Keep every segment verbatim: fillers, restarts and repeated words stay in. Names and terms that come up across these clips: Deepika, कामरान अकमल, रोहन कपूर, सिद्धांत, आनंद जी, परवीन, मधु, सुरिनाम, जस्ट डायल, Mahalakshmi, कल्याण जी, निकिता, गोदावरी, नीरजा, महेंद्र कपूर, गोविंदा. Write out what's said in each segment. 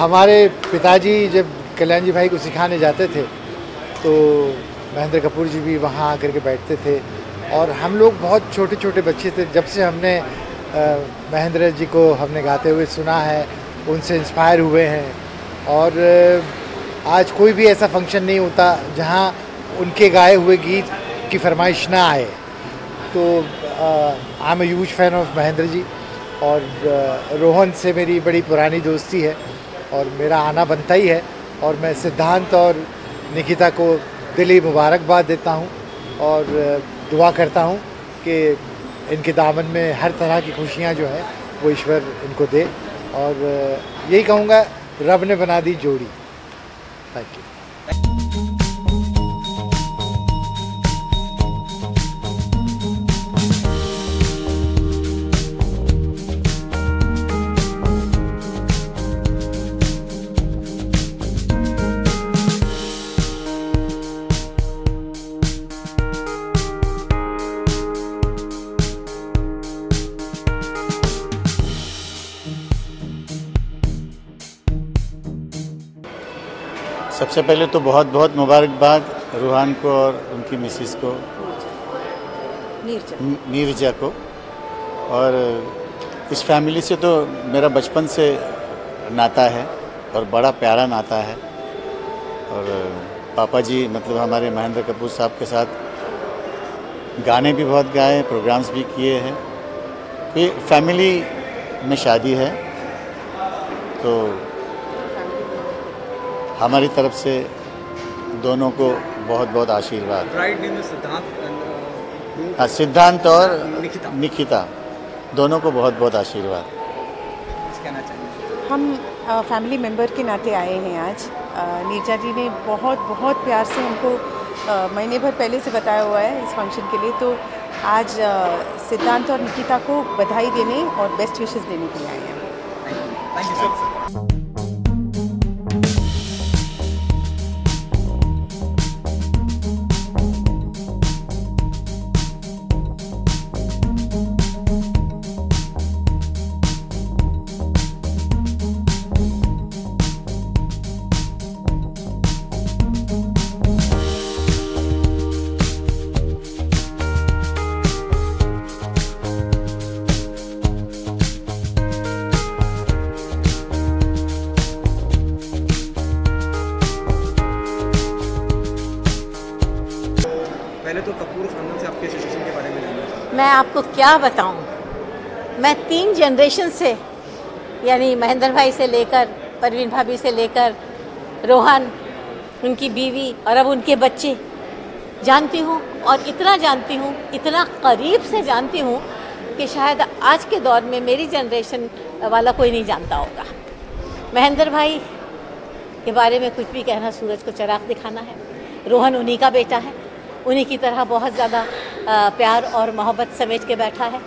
हमारे पिताजी जब कल्याण जी भाई को सिखाने जाते थे तो महेंद्र कपूर जी भी वहाँ आकर के बैठते थे और हम लोग बहुत छोटे छोटे बच्चे थे। जब से हमने महेंद्र जी को हमने गाते हुए सुना है, उनसे इंस्पायर हुए हैं और आज कोई भी ऐसा फंक्शन नहीं होता जहाँ उनके गाए हुए गीत की फरमाइश ना आए। तो I am a huge fan of Mahendra ji और रोहन से मेरी बड़ी पुरानी दोस्ती है और मेरा आना बनता ही है। और मैं सिद्धांत और निकिता को दिली मुबारकबाद देता हूँ और दुआ करता हूँ कि इनके दामन में हर तरह की खुशियाँ जो है वो ईश्वर इनको दे और यही कहूँगा, रब ने बना दी जोड़ी। Thank you. सबसे पहले तो बहुत बहुत मुबारकबाद रोहन को और उनकी मिसिस को, नीरजा नीरजा को। और इस फैमिली से तो मेरा बचपन से नाता है और बड़ा प्यारा नाता है। और पापा जी मतलब हमारे महेंद्र कपूर साहब के साथ गाने भी बहुत गाए हैं, प्रोग्राम्स भी किए हैं। ये फैमिली में शादी है तो हमारी तरफ से दोनों को बहुत बहुत आशीर्वाद। ब्राइड नेम सिद्धांत, हाँ सिद्धांत और निकिता निकिता दोनों को बहुत बहुत आशीर्वाद। कहना चाहिए हम आ, फैमिली मेंबर के नाते आए हैं आज। नीरजा जी ने बहुत बहुत प्यार से हमको महीने भर पहले से बताया हुआ है इस फंक्शन के लिए, तो आज आ, सिद्धांत और निकिता को बधाई देने और बेस्ट विशेस देने के लिए आए हैं। Thank you. मैं आपको क्या बताऊं, मैं तीन जनरेशन से यानी महेंद्र भाई से लेकर परवीन भाभी से लेकर रोहन, उनकी बीवी और अब उनके बच्चे जानती हूं और इतना जानती हूं, इतना करीब से जानती हूं कि शायद आज के दौर में मेरी जनरेशन वाला कोई नहीं जानता होगा। महेंद्र भाई के बारे में कुछ भी कहना सूरज को चिराग दिखाना है। रोहन उन्हीं का बेटा है, उन्हीं की तरह बहुत ज़्यादा प्यार और मोहब्बत समेट के बैठा है।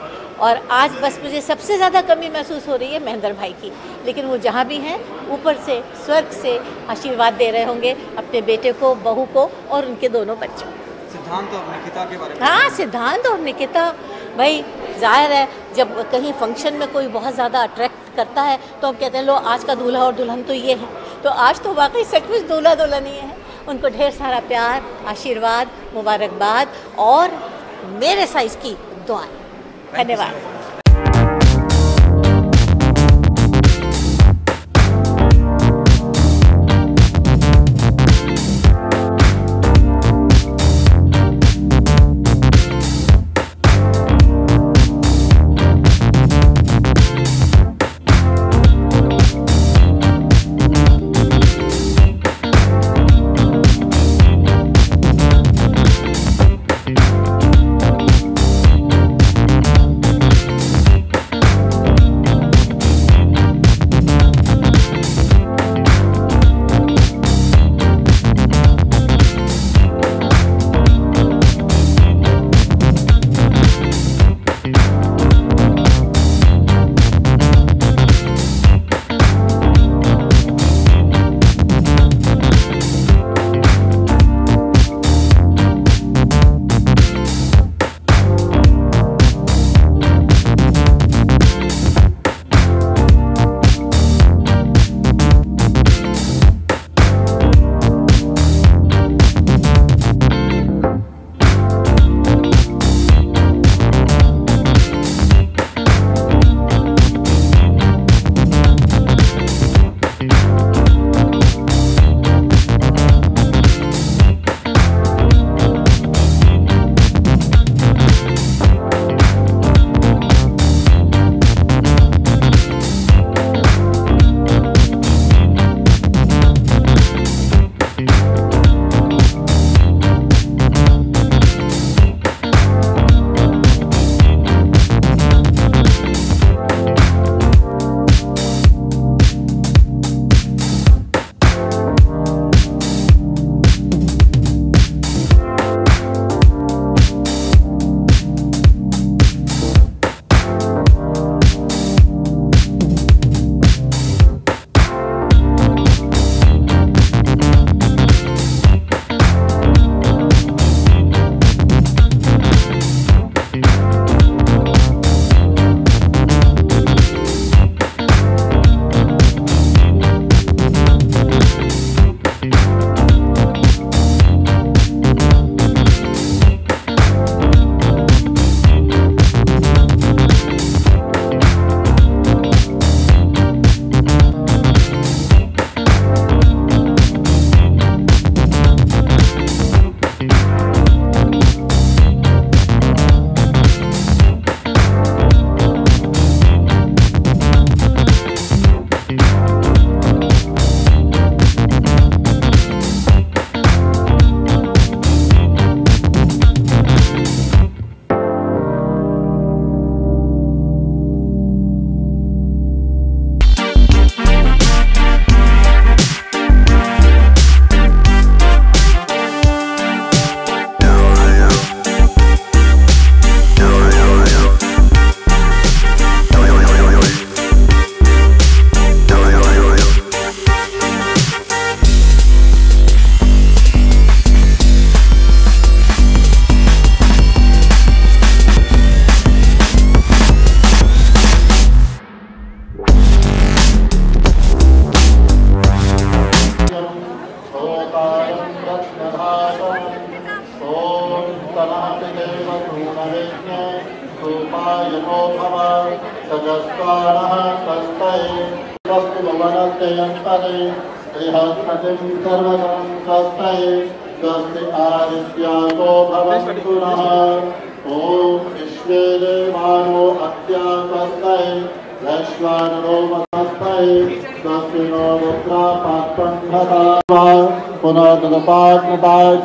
और आज बस मुझे सबसे ज़्यादा कमी महसूस हो रही है महेंद्र भाई की, लेकिन वो जहाँ भी हैं ऊपर से स्वर्ग से आशीर्वाद दे रहे होंगे अपने बेटे को, बहू को और उनके दोनों बच्चों। सिद्धांत और निकिता के बारे में, हाँ सिद्धांत और निकिता भाई, जाहिर है जब कहीं फंक्शन में कोई बहुत ज़्यादा अट्रैक्ट करता है तो हम कहते हैं लो आज का दूल्हा और दुल्हन तो ये है। तो आज तो वाकई सचमुच दूल्हा दुल्हन ही है। उनको ढेर सारा प्यार, आशीर्वाद, मुबारकबाद और मेरे साइज़ की दुआएं। धन्यवाद।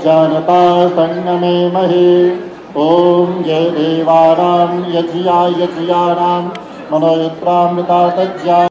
जानता संगमे महे ओम ये देवानां यज्ञा यज्ञानां मनोयुत्रामृता तज्ञा।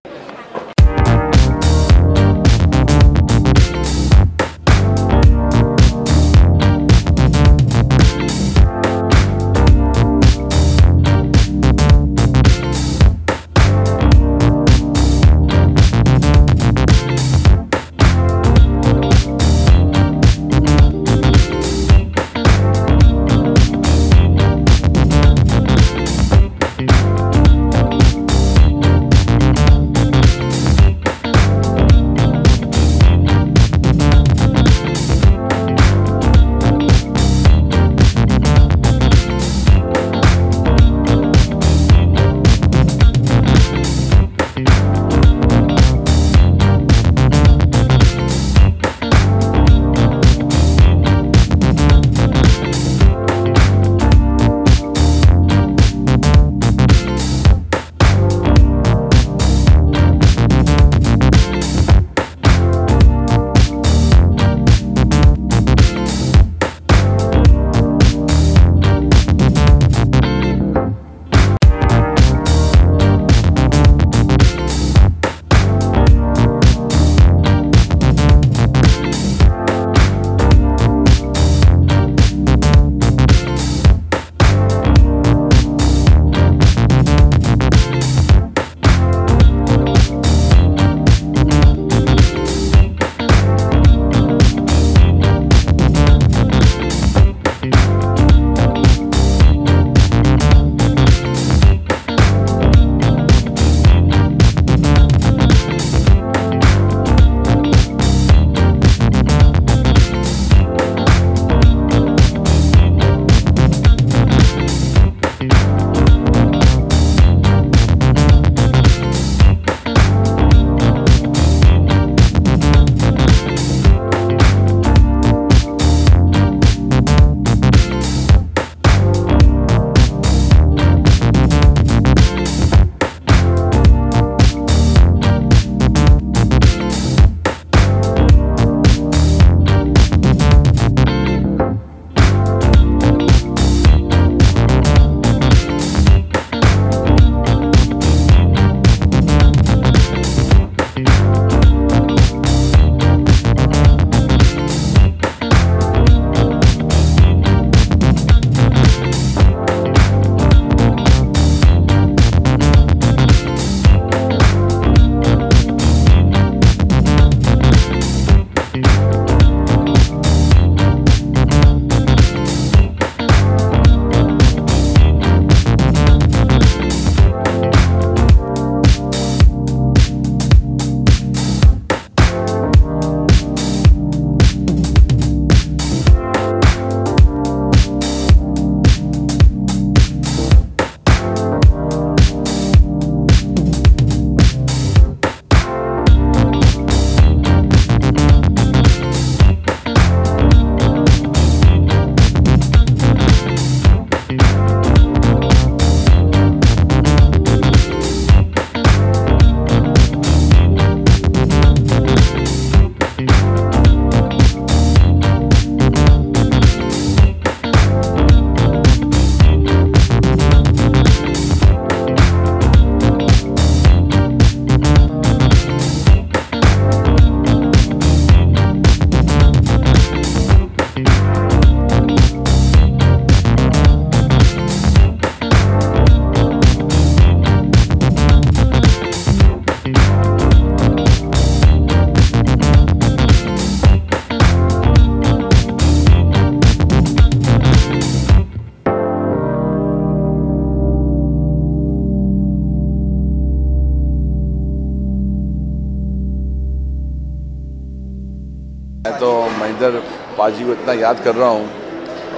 मैं तो महेंद्र पाजी को इतना याद कर रहा हूँ,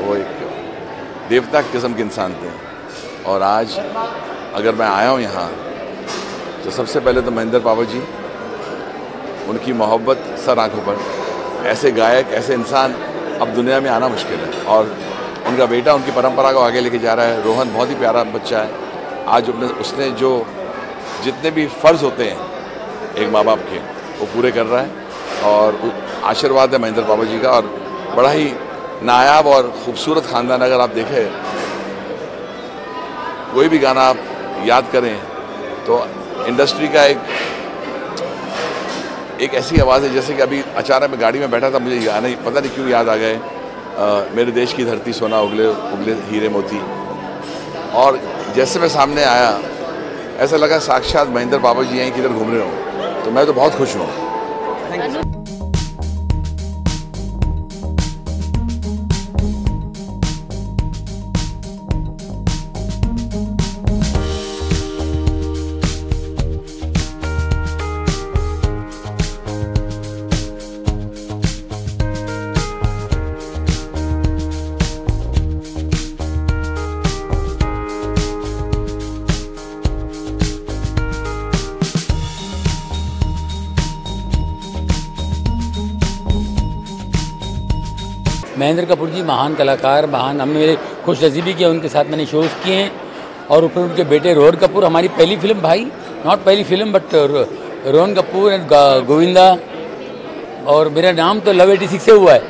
वो एक देवता किस्म के इंसान थे। और आज अगर मैं आया हूँ यहाँ तो सबसे पहले तो महेंद्र पापा जी, उनकी मोहब्बत सर आंखों पर। ऐसे गायक, ऐसे इंसान अब दुनिया में आना मुश्किल है। और उनका बेटा उनकी परंपरा को आगे लेके जा रहा है। रोहन बहुत ही प्यारा बच्चा है। आज उसने जो जितने भी फ़र्ज़ होते हैं एक माँ बाप के, वो पूरे कर रहा है। और आशीर्वाद है महेंद्र पापा जी का। और बड़ा ही नायाब और ख़ूबसूरत ख़ानदान। अगर आप देखें कोई भी गाना आप याद करें तो इंडस्ट्री का एक एक ऐसी आवाज़ है, जैसे कि अभी अचानक मैं गाड़ी में बैठा था, मुझे गाना पता नहीं क्यों याद आ गए, मेरे देश की धरती सोना उगले उगले हीरे मोती। और जैसे मैं सामने आया ऐसा लगा साक्षात महेंद्र बाबा जी हैं, किधर घूम रहे हो। तो मैं तो बहुत खुश हूँ। Thank you. महेंद्र कपूर जी महान कलाकार, महान। हमने मेरे खुश नसीबी किया, उनके साथ मैंने शोज़ किए हैं। और ऊपर उनके बेटे रोहन कपूर, हमारी पहली फिल्म, भाई नॉट पहली film but रोहन कपूर and गोविंदा। और मेरा नाम तो लव एटी सिक्स से हुआ है,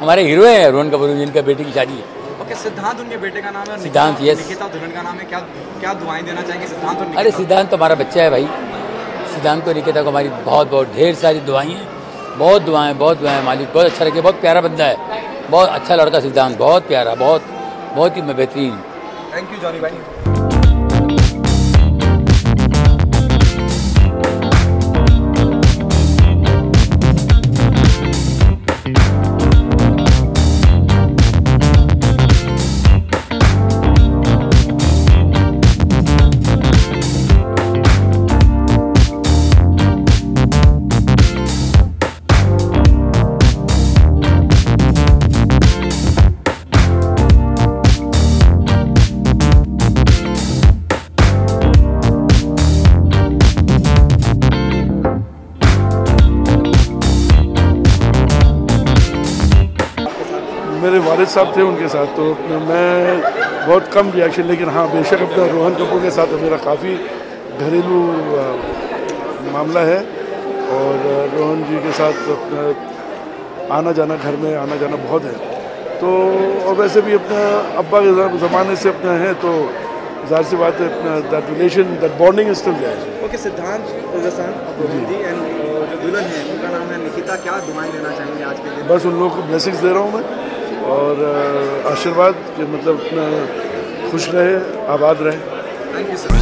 हमारे हीरो हैं रोहन कपूर, जिनका बेटे की शादी है। ओके, सिद्धांत उनके बेटे का नाम है। सिद्धांत, यस। निकिता दुल्हन का नाम है। क्या क्या दुआएं देना चाहेंगे सिद्धांत और? अरे सिद्धांत तो हमारा बच्चा है भाई। सिद्धांत को, निकिता को हमारी बहुत बहुत ढेर सारी दुआएँ हैं। बहुत दुआएं बहुत दुआएं मालिक बहुत अच्छा रखे। बहुत प्यारा बंदा है, बहुत अच्छा लड़का सिद्धांत, बहुत प्यारा, बहुत बहुत ही बेहतरीन। थैंक यू जॉनी भाई। मेरे वालिद साहब थे, उनके साथ तो मैं बहुत कम रिएक्शन, लेकिन हाँ बेशक अपना रोहन कपूर के साथ मेरा काफ़ी घरेलू मामला है। और रोहन जी के साथ अपना आना जाना, घर में आना जाना बहुत है। तो और वैसे भी अपना अब्बा के ज़माने से अपना है, तो ज़ाहिर सी बात है अपना that relation, that bonding is still there. Okay, सिद्धांत ji and जो दुल्हन है उनका नाम है निकिता, क्या दुआएं देना चाहेंगे आज के दिन? बस उन लोगों को ब्लेसिंग्स दे रहा हूँ मैं, और आशीर्वाद के मतलब अपना खुश रहे, आबाद रहे। Thank you sir.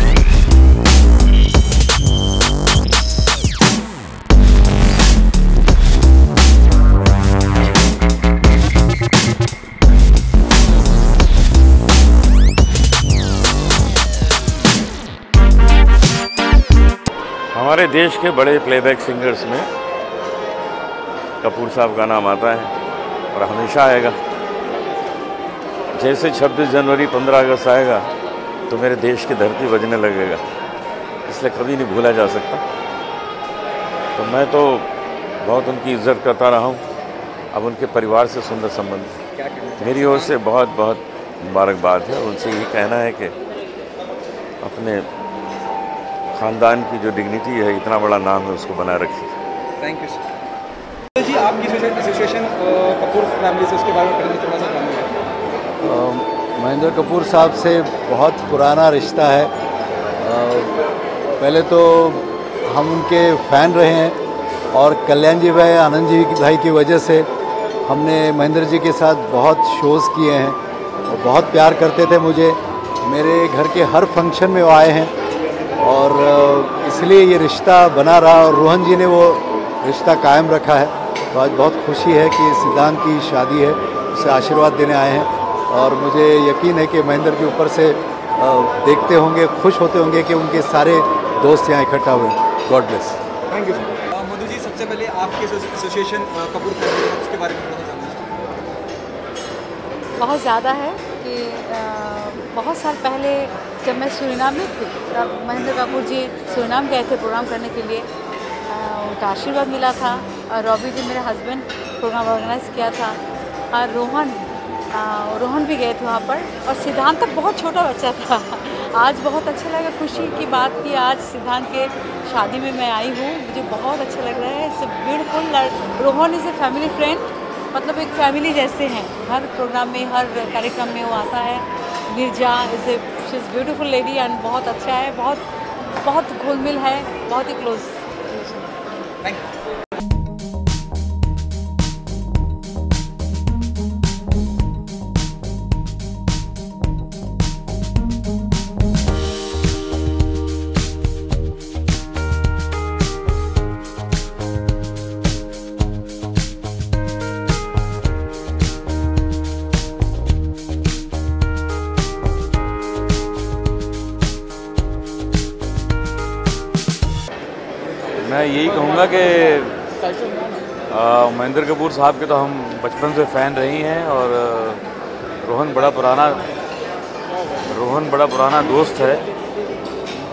हमारे देश के बड़े प्लेबैक सिंगर्स में कपूर साहब का नाम आता है और हमेशा आएगा। जैसे छब्बीस जनवरी, पंद्रह अगस्त आएगा तो मेरे देश की धरती बजने लगेगा, इसलिए कभी नहीं भूला जा सकता। तो मैं तो बहुत उनकी इज्जत करता रहा हूँ। अब उनके परिवार से सुंदर संबंध, मेरी ओर से बहुत बहुत मुबारकबाद है। उनसे यही कहना है कि अपने ख़ानदान की जो डिग्निटी है, इतना बड़ा नाम है, उसको बनाए रखिए। Thank you sir. जी आपकी एसोसिएशन कपूर फैमिली से, उसके बारे में थोड़ा सा? महेंद्र कपूर साहब से बहुत पुराना रिश्ता है। आ, पहले तो हम उनके फ़ैन रहे हैं, और कल्याण जी भाई, आनंद जी भाई की वजह से हमने महेंद्र जी के साथ बहुत शोज़ किए हैं। और बहुत प्यार करते थे मुझे, मेरे घर के हर फंक्शन में वो आए हैं, और इसलिए ये रिश्ता बना रहा। और रोहन जी ने वो रिश्ता कायम रखा है। तो आज बहुत खुशी है कि सिद्धांत की शादी है, उसे आशीर्वाद देने आए हैं। और मुझे यकीन है कि महेंद्र के ऊपर से देखते होंगे, खुश होते होंगे कि उनके सारे दोस्त यहाँ इकट्ठा हुए। God bless. Thank you. मधु ji, सबसे पहले आपके एसोसिएशन कपूर फैमिली के बारे में? बहुत ज़्यादा है, कि बहुत साल पहले जब मैं सुरिनाम में थी तब महेंद्र कपूर जी सुरिनाम गए थे प्रोग्राम करने के लिए, उनका आशीर्वाद मिला था। और रॉबी जी मेरे हस्बैंड प्रोग्राम ऑर्गेनाइज किया था, और रोहन रोहन भी गए थे वहाँ पर। और सिद्धांत तब बहुत छोटा बच्चा था। आज बहुत अच्छा लगा, खुशी की बात कि आज सिद्धांत के शादी में मैं आई हूँ, मुझे बहुत अच्छा लग रहा है। It's a beautiful. Rohan is a family friend, मतलब एक फैमिली जैसे हैं। हर प्रोग्राम में, हर कार्यक्रम में वो आता है। नीरजा is a she is beautiful lady and बहुत अच्छा है, बहुत बहुत घुल मिल है, बहुत ही क्लोज। Thank you. मैं यही कहूँगा कि महेंद्र कपूर साहब के तो हम बचपन से फ़ैन रही हैं, और रोहन बड़ा पुराना रोहन बड़ा पुराना दोस्त है।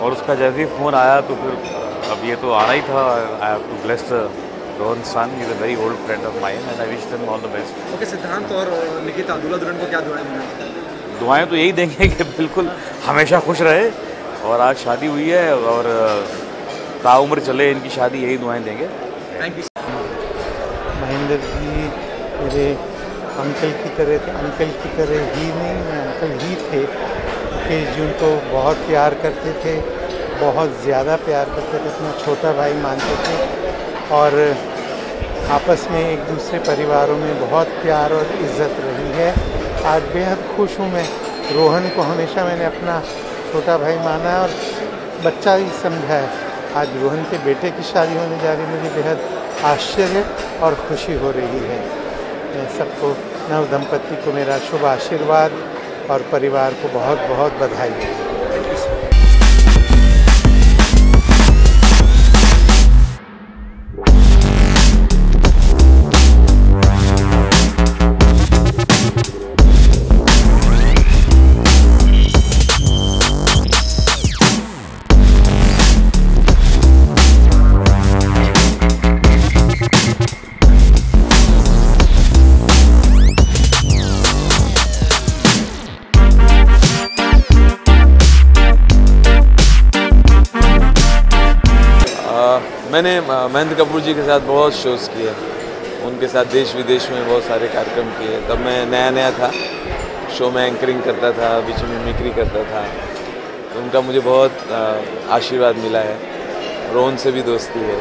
और उसका जैसे ही फ़ोन आया तो फिर अब ये तो आना ही था। I have to bless Rohan son, is a very old friend of mine and I wish them all the best. Okay, सिद्धांत और निकिता दूल्हा दुल्हन को क्या दुआएं देंगे? दुआएँ तो यही देंगे कि बिल्कुल हमेशा खुश रहे, और आज शादी हुई है और ताउम्र चले इनकी शादी, यही दुआएं देंगे। Thank you. महेंद्र जी मेरे अंकल की तरह थे, अंकल की तरह ही नहीं, मैं अंकल ही थे, क्योंकि जिनको बहुत प्यार करते थे, बहुत ज़्यादा प्यार करते थे, अपना छोटा भाई मानते थे, और आपस में एक दूसरे परिवारों में बहुत प्यार और इज्जत रही है। आज बेहद खुश हूँ मैं। रोहन को हमेशा मैंने अपना छोटा भाई माना और बच्चा ही समझा है। आज रोहन के बेटे की शादी होने जा रही है, मुझे बेहद आश्चर्य और खुशी हो रही है। सबको, नव दंपति को मेरा शुभ आशीर्वाद और परिवार को बहुत बहुत बधाई है। मैंने महेंद्र कपूर जी के साथ बहुत शोज़ किए, उनके साथ देश विदेश में बहुत सारे कार्यक्रम किए। तब मैं नया नया था, शो में एंकरिंग करता था, बीच में मिमिक्री करता था, तो उनका मुझे बहुत आशीर्वाद मिला है। रोहन से भी दोस्ती है,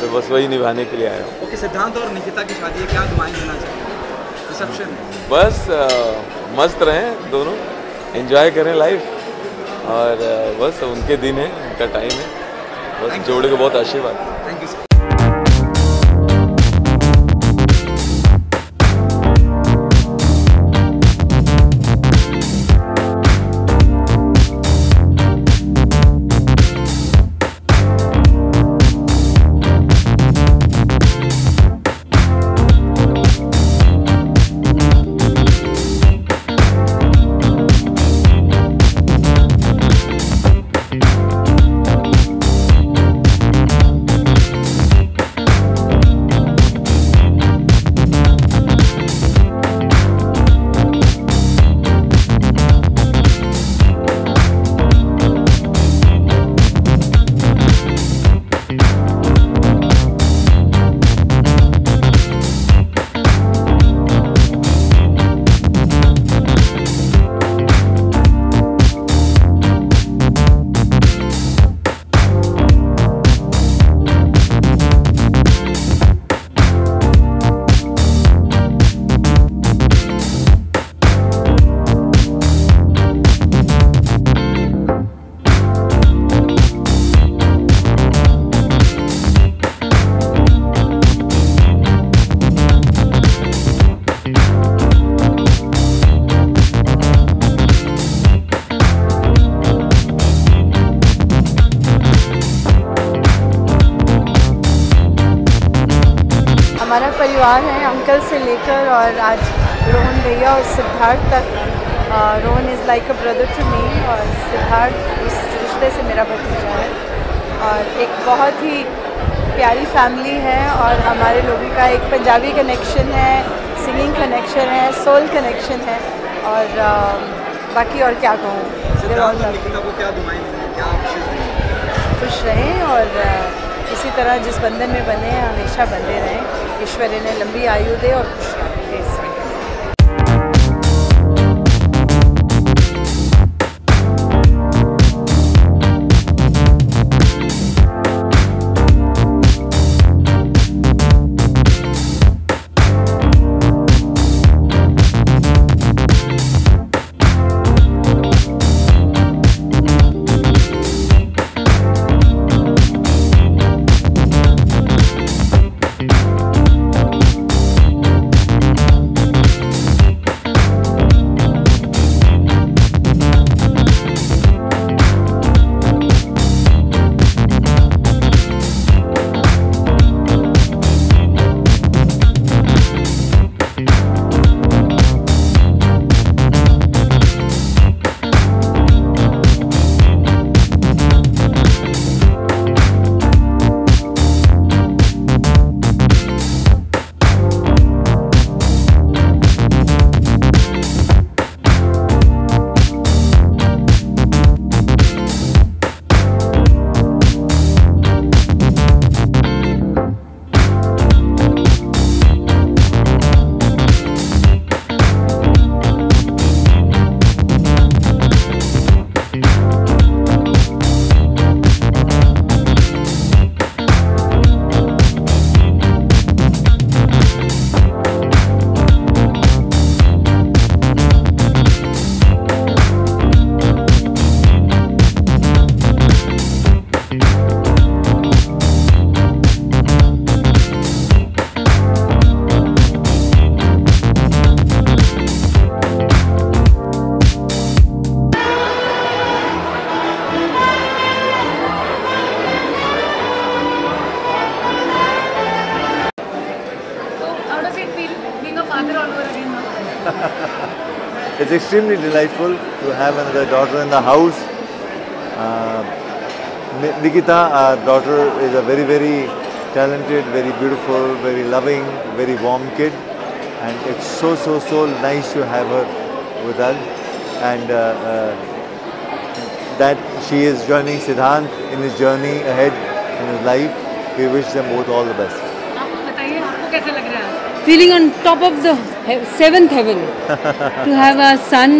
तो बस वही निभाने के लिए आया हूँ। ओके, सिद्धांत और निकिता की शादी है, क्या दुआएं देना चाहिए? रिसेप्शन बस मस्त रहें दोनों, एंजॉय करें लाइफ, और बस उनके दिन है, उनका टाइम है, बस जोड़े को बहुत आशीर्वाद। Thank you. परिवार है, अंकल से लेकर और आज रोहन भैया और सिद्धार्थ तक Rohan is like a brother to me और सिद्धांत उस रिश्ते से मेरा भतीजा है और एक बहुत ही प्यारी फैमिली है और हमारे लोगों का एक पंजाबी कनेक्शन है, सिंगिंग कनेक्शन है, सोल कनेक्शन है और आ, बाकी और क्या कहूँ। निकिता को क्या दुआएं देंगे, क्या आप खुश रहें और आ, इसी तरह जिस बंधन में बने हैं हमेशा बंधे रहें, ईश्वर इन्हें लंबी आयु दे और खुश रहे। It's extremely delightful to have another daughter in the house. Uh, Nikita, our daughter, is a very, very talented, very beautiful, very loving, very warm kid, and it's so, so, so nice to have her with us. And uh, uh, that she is joining Siddhant in his journey ahead in his life. We wish them both all the best. Feeling on top of the seventh heaven to have a son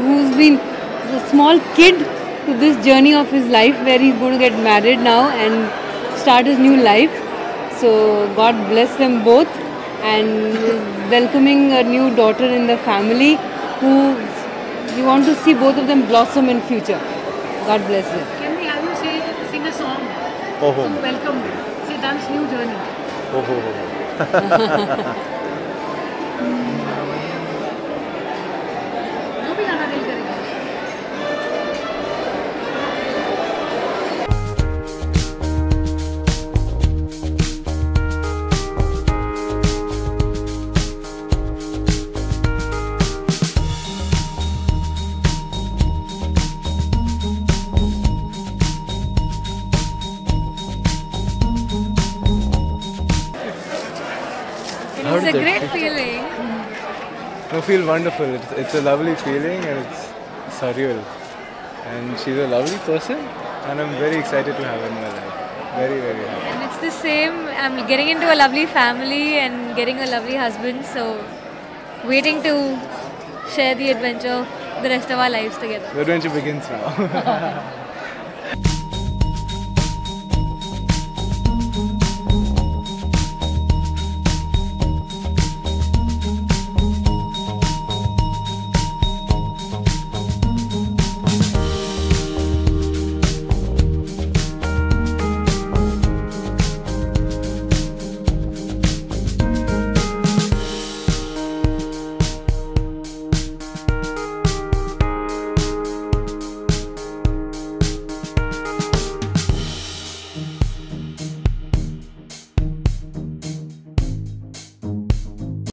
who's been a small kid to this journey of his life where he's going to get married now and start his new life. So God bless them both and welcoming a new daughter in the family who you want to see both of them blossom in future. God bless them. Can we have you say, sing a song oh, oh. to welcome Siddhant's new journey? Oh, oh, oh. It's a great feeling. I feel wonderful. It's, it's a lovely feeling and it's surreal. And she's a lovely person and I'm very excited to have her in my life. Very, very happy. And it's the same. I'm getting into a lovely family and getting a lovely husband. So, waiting to share the adventure, the rest of our lives together. The adventure begins now.